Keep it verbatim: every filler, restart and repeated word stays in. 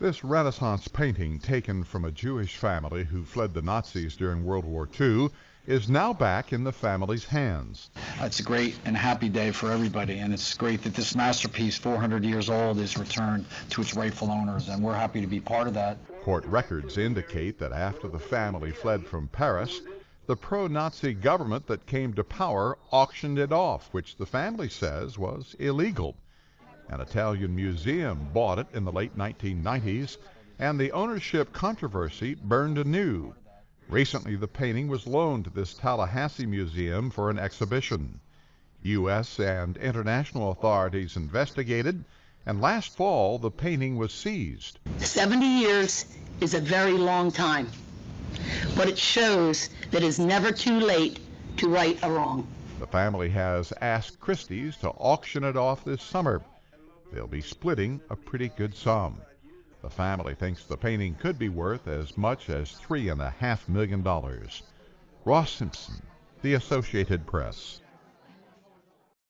This Renaissance painting, taken from a Jewish family who fled the Nazis during World War Two, is now back in the family's hands. It's a great and happy day for everybody, and it's great that this masterpiece, four hundred years old, is returned to its rightful owners, and we're happy to be part of that. Court records indicate that after the family fled from Paris, the pro-Nazi government that came to power auctioned it off, which the family says was illegal. An Italian museum bought it in the late nineteen nineties, and the ownership controversy burned anew. Recently, the painting was loaned to this Tallahassee museum for an exhibition. U S and international authorities investigated, and last fall, the painting was seized. seventy years is a very long time, but it shows that it's never too late to right a wrong. The family has asked Christie's to auction it off this summer. They'll be splitting a pretty good sum. The family thinks the painting could be worth as much as three and a half million dollars. Ross Simpson, The Associated Press.